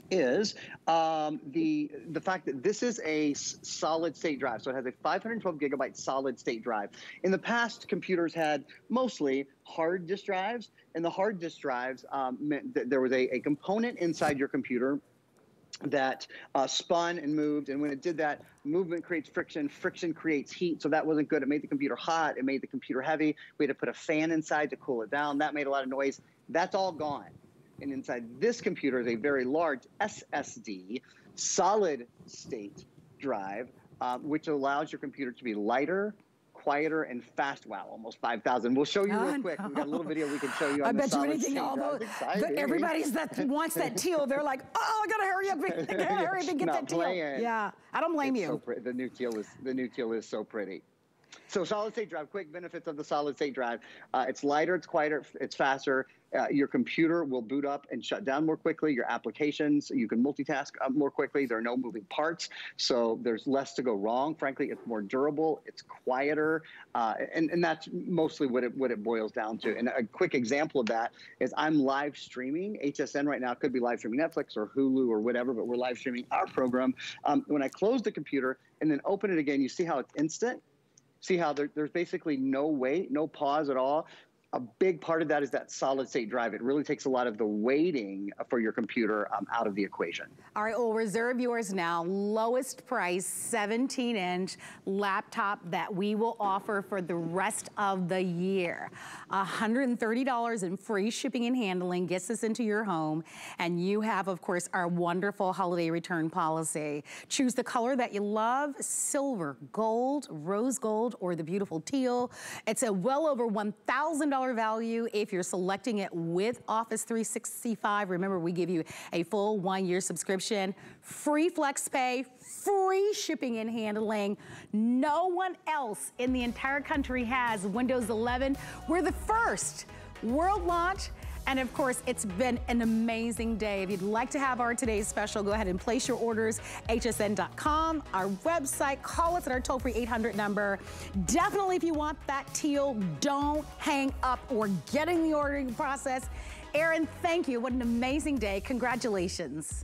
is the fact that this is a solid state drive. So it has a 512 gigabyte solid state drive. In the past, computers had mostly hard disk drives, and the hard disk drives meant that there was a component inside your computer that spun and moved, and when it did that, movement creates friction, friction creates heat, so that wasn't good. It made the computer hot, it made the computer heavy. We had to put a fan inside to cool it down. That made a lot of noise. That's all gone. And inside this computer is a very large SSD, solid state drive, which allows your computer to be lighter, quieter, and fast. Wow, almost 5,000. We'll show you real quick. We've got a little video we can show you on the solid state drive. I bet you anything, everybody's that wants that teal, they're like, oh, I gotta hurry up and, get that teal. Yeah, I don't blame you. So the new teal is so pretty. So solid state drive, quick benefits of the solid state drive. It's lighter, it's quieter, it's faster. Your computer will boot up and shut down more quickly. Your applications, you can multitask more quickly. There are no moving parts, so there's less to go wrong. Frankly, it's more durable, it's quieter, and that's mostly what it boils down to. And a quick example of that is I'm live streaming HSN right now. It could be live streaming Netflix or Hulu or whatever, but we're live streaming our program. When I close the computer and then open it again, you see how it's instant? See how there's basically no wait, no pause at all. A big part of that is that solid state drive. It really takes a lot of the waiting for your computer out of the equation. All right, well, reserve yours now. Lowest price, 17-inch laptop that we will offer for the rest of the year. $130 in free shipping and handling gets this into your home. And you have, of course, our wonderful holiday return policy. Choose the color that you love, silver, gold, rose gold, or the beautiful teal. It's a well over $1,000 $100 value if you're selecting it with Office 365. Remember, we give you a full 1-year subscription, free flex pay, free shipping and handling. No one else in the entire country has Windows 11. We're the first world launch. And of course, it's been an amazing day. If you'd like to have our today's special, go ahead and place your orders, hsn.com, our website, call us at our toll-free 800 number. Definitely, if you want that teal, don't hang up. We're getting the ordering process. Aaron, thank you. What an amazing day. Congratulations.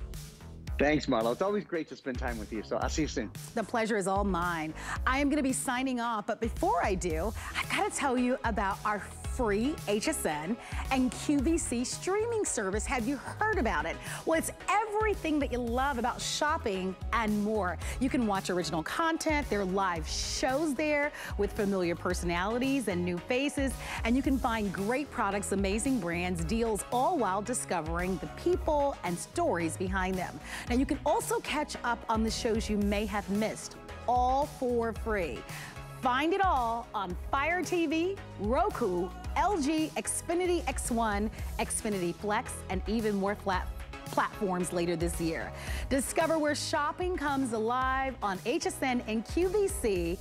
Thanks, Marlo. It's always great to spend time with you, so I'll see you soon. The pleasure is all mine. I am going to be signing off, but before I do, I've got to tell you about our free HSN and QVC streaming service. Have you heard about it? Well, it's everything that you love about shopping and more. You can watch original content, there are live shows there with familiar personalities and new faces, and you can find great products, amazing brands, deals, all while discovering the people and stories behind them. Now, you can also catch up on the shows you may have missed, all for free. Find it all on Fire TV, Roku, LG, Xfinity X1, Xfinity Flex, and even more platforms later this year. Discover where shopping comes alive on HSN and QVC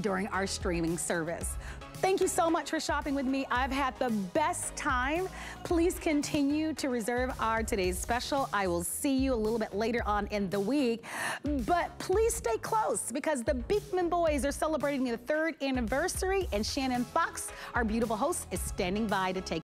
during our streaming service. Thank you so much for shopping with me. I've had the best time. Please continue to reserve our today's special. I will see you a little bit later on in the week, but please stay close because the Beekman boys are celebrating their 3rd anniversary and Shannon Fox, our beautiful host, is standing by to take